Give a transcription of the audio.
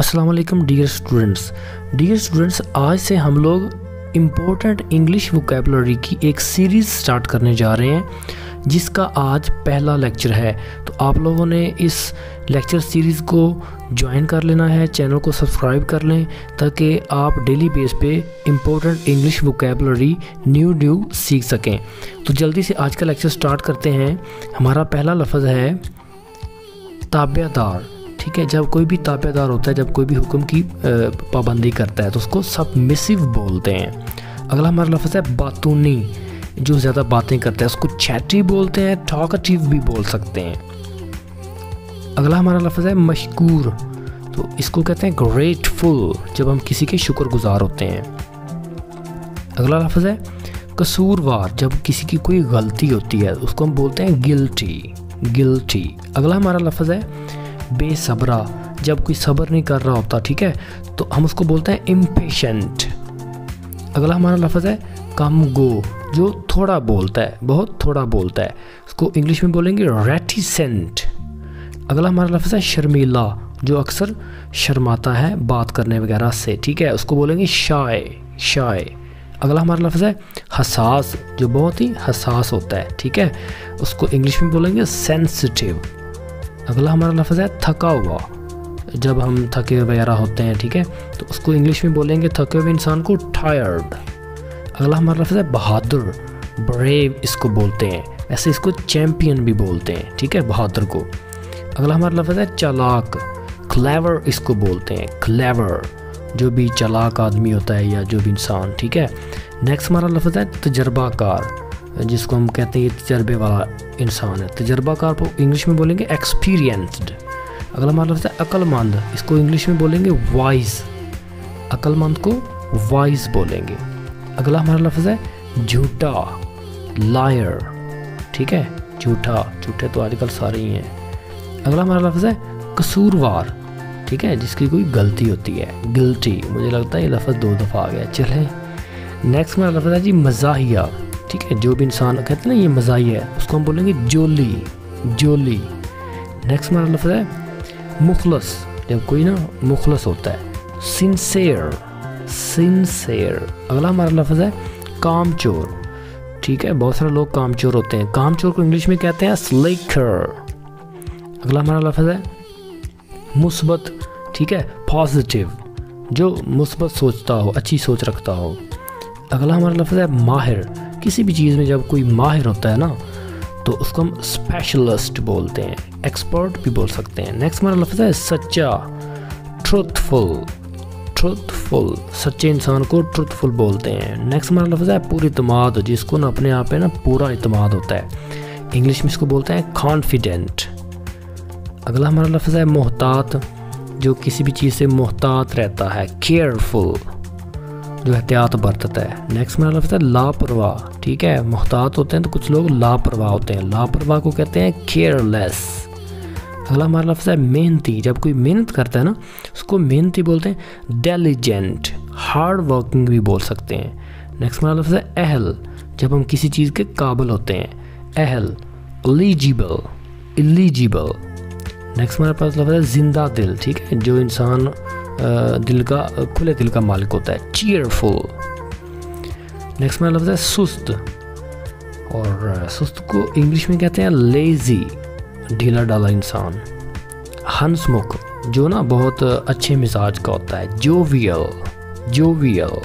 अस्सलाम वालेकुम dear students, आज से हम लोग इम्पोर्टेंट इंग्लिश वोकेबुलरी की एक सीरीज़ स्टार्ट करने जा रहे हैं जिसका आज पहला लेक्चर है। तो आप लोगों ने इस लेक्चर सीरीज़ को ज्वाइन कर लेना है, चैनल को सब्सक्राइब कर लें ताकि आप डेली बेस पे इम्पोर्टेंट इंग्लिश वोकेबुलरी न्यू सीख सकें। तो जल्दी से आज का लेक्चर स्टार्ट करते हैं। हमारा पहला लफ्ज़ है ताबेदार। ठीक है, जब कोई भी ताबेदार होता है, जब कोई भी हुक्म की पाबंदी करता है तो उसको सबमिसिव बोलते हैं। अगला हमारा लफ्ज़ है बातूनी, जो ज़्यादा बातें करता है उसको चैटी बोलते हैं, टॉकटिव भी बोल सकते हैं। अगला हमारा लफ्ज़ है मशकूर, तो इसको कहते हैं ग्रेटफुल, जब हम किसी के शुक्रगुजार होते हैं। अगला लफ्ज़ है कसूरवार, जब किसी की कोई गलती होती है उसको हम बोलते हैं गिल्टी। अगला हमारा लफ्ज़ है बेसब्रा, जब कोई सब्र नहीं कर रहा होता, ठीक है, तो हम उसको बोलते हैं इम्पेशेंट। अगला हमारा लफ्ज़ है कमगो, जो थोड़ा बोलता है, बहुत थोड़ा बोलता है, उसको इंग्लिश में बोलेंगे रेटिसेंट। अगला हमारा लफ्ज़ है शर्मीला, जो अक्सर शर्माता है बात करने वगैरह से, ठीक है, उसको बोलेंगे शाय। अगला हमारा लफ्ज़ है हसास, जो बहुत ही हसास होता है, ठीक है, उसको इंग्लिश में बोलेंगे सेंसिटिव। अगला हमारा लफ्ज़ है थका हुआ, जब हम थके वगैरह होते हैं, ठीक है, तो उसको इंग्लिश में बोलेंगे थके हुए इंसान को टायर्ड। अगला हमारा लफ्ज़ है बहादुर, ब्रेव इसको बोलते हैं, ऐसे इसको चैम्पियन भी बोलते हैं, ठीक है, बहादुर को। अगला हमारा लफ्ज़ है चालाक, क्लेवर इसको बोलते हैं, क्लेवर, जो भी चालाक आदमी होता है या जो भी इंसान, ठीक है। नेक्स्ट हमारा लफ्ज़ है तजर्बाकार, जिसको हम कहते हैं तजर्बे वाला इंसान है, तजर्बाकार को इंग्लिश में बोलेंगे एक्सपीरियंस्ड। अगला हमारा लफ्ज़ है अक्लमंद, इसको इंग्लिश में बोलेंगे वाइज, अक्लमंद को वाइज बोलेंगे। अगला हमारा लफ्ज़ है झूठा, लायर, ठीक है, झूठे तो आजकल सारे ही हैं। अगला हमारा लफ्ज़ है कसूरवार, ठीक है, जिसकी कोई गलती होती है, गिल्टी। मुझे लगता है ये लफ्ज़ 2 दफ़ा आ गया। चलें, नेक्स्ट हमारा लफ्ज़ है जी मज़ाहिया, ठीक है, जो भी इंसान कहते हैं ना ये मज़ाहिया है, उसको हम बोलेंगे जोली। नेक्स्ट हमारा लफ्ज़ है मुखलस, जब कोई ना मुखलस होता है, सिंसेयर। अगला हमारा लफ्ज़ है कामचोर, ठीक है, बहुत सारे लोग कामचोर होते हैं, कामचोर को इंग्लिश में कहते हैं स्लेकर। अगला हमारा लफ्ज़ है मुस्बत, ठीक है, पॉजिटिव, जो मुस्बत सोचता हो, अच्छी सोच रखता हो। अगला हमारा लफ्ज़ है माहिर, किसी भी चीज़ में जब कोई माहिर होता है ना तो उसको हम स्पेशलिस्ट बोलते हैं, एक्सपर्ट भी बोल सकते हैं। नेक्स्ट हमारा लफ्ज़ है सच्चा, ट्रुथफुल, सच्चे इंसान को ट्रुथफुल बोलते हैं। नेक्स्ट हमारा लफ्ज़ है पूरी इतमाद, जिसको ना अपने आप पे ना पूरा इतमाद होता है, इंग्लिश में इसको बोलते हैं कॉन्फिडेंट। अगला हमारा लफ्ज़ है मोहतात, जो किसी भी चीज़ से मोहतात रहता है, केयरफुल, जो एहतियात बरतता है। नेक्स्ट हमारा लफ्ज़ है लापरवाह, ठीक है, मोहतात होते हैं तो कुछ लोग लापरवाह होते हैं, लापरवाह को कहते हैं केयरलेस। अगला हमारा लफ्ज़ है मेहनती, जब कोई मेहनत करता है ना उसको मेहनती बोलते हैं, डेलीजेंट, हार्ड वर्किंग भी बोल सकते हैं। नेक्स्ट हमारा लफ्ज़ है अहल, जब हम किसी चीज़ के काबिल होते हैं, अहल, एलिजिबल। नेक्स्ट हमारे पास लफ्ज़ है जिंदा दिल, ठीक है, जो इंसान दिल का, खुले दिल का मालिक होता है, चीयरफुल। नेक्स्ट हमारा लफ्ज़ है सुस्त, और सुस्त को इंग्लिश में कहते हैं लेजी, ढीला डाला इंसान। हंसमुख, जो ना बहुत अच्छे मिजाज का होता है, जोवियल।